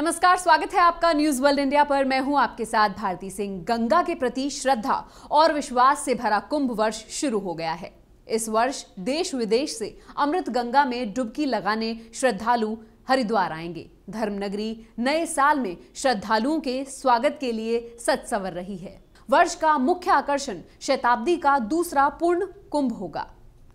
नमस्कार, स्वागत है आपका न्यूज़ वर्ल्ड इंडिया पर। मैं हूं आपके साथ भारती सिंह। गंगा के प्रति श्रद्धा और विश्वास से भरा कुंभ वर्ष शुरू हो गया है। इस वर्ष देश विदेश से अमृत गंगा में डुबकी लगाने श्रद्धालु हरिद्वार आएंगे। धर्मनगरी नए साल में श्रद्धालुओं के स्वागत के लिए सज संवर रही है। वर्ष का मुख्य आकर्षण शताब्दी का दूसरा पूर्ण कुंभ होगा।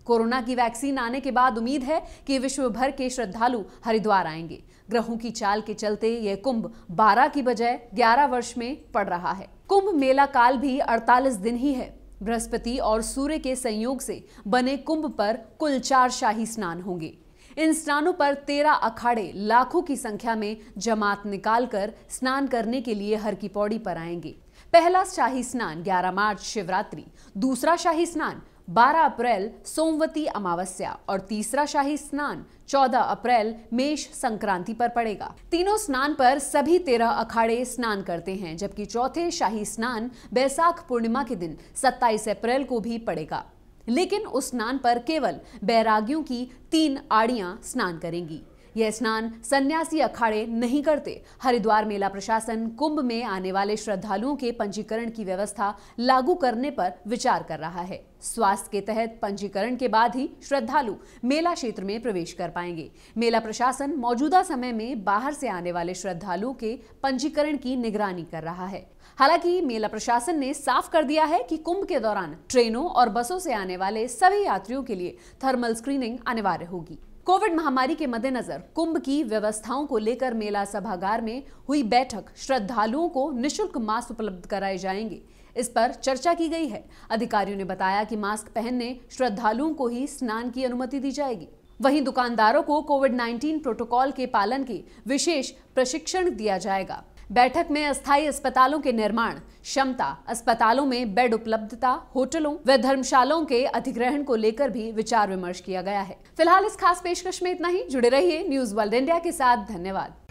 कोरोना की वैक्सीन आने के बाद उम्मीद है कि विश्व भर के श्रद्धालु हरिद्वार आएंगे। ग्रहों की चाल के चलते यह कुंभ 12 की बजाय 11 वर्ष में पड़ रहा है। कुंभ मेला काल भी 48 दिन ही है। बृहस्पति और सूर्य के संयोग से बने कुंभ पर कुल 4 शाही स्नान होंगे। इन स्नानों पर 13 अखाड़े लाखों की संख्या में जमात निकालकर स्नान करने के लिए हर की पौड़ी पर आएंगे। पहला शाही स्नान 11 मार्च शिवरात्रि, दूसरा शाही स्नान 12 अप्रैल सोमवती अमावस्या और तीसरा शाही स्नान 14 अप्रैल मेष संक्रांति पर पड़ेगा। तीनों स्नान पर सभी 13 अखाड़े स्नान करते हैं, जबकि चौथे शाही स्नान बैसाख पूर्णिमा के दिन 27 अप्रैल को भी पड़ेगा, लेकिन उस स्नान पर केवल बैरागियों की 3 आड़ियां स्नान करेंगी। यह स्नान सन्यासी अखाड़े नहीं करते। हरिद्वार मेला प्रशासन कुंभ में आने वाले श्रद्धालुओं के पंजीकरण की व्यवस्था लागू करने पर विचार कर रहा है। स्वास्थ्य के तहत पंजीकरण के बाद ही श्रद्धालु मेला क्षेत्र में प्रवेश कर पाएंगे। मेला प्रशासन मौजूदा समय में बाहर से आने वाले श्रद्धालुओं के पंजीकरण की निगरानी कर रहा है। हालांकि मेला प्रशासन ने साफ कर दिया है कि कुंभ के दौरान ट्रेनों और बसों से आने वाले सभी यात्रियों के लिए थर्मल स्क्रीनिंग अनिवार्य होगी। कोविड महामारी के मद्देनजर कुंभ की व्यवस्थाओं को लेकर मेला सभागार में हुई बैठक, श्रद्धालुओं को निशुल्क मास्क उपलब्ध कराए जाएंगे, इस पर चर्चा की गई है। अधिकारियों ने बताया कि मास्क पहनने श्रद्धालुओं को ही स्नान की अनुमति दी जाएगी। वहीं दुकानदारों को कोविड-19 प्रोटोकॉल के पालन के विशेष प्रशिक्षण दिया जाएगा। बैठक में अस्थायी अस्पतालों के निर्माण क्षमता, अस्पतालों में बेड उपलब्धता, होटलों व धर्मशालाओं के अधिग्रहण को लेकर भी विचार विमर्श किया गया है। फिलहाल इस खास पेशकश में इतना ही। जुड़े रहिए न्यूज़ वर्ल्ड इंडिया के साथ। धन्यवाद।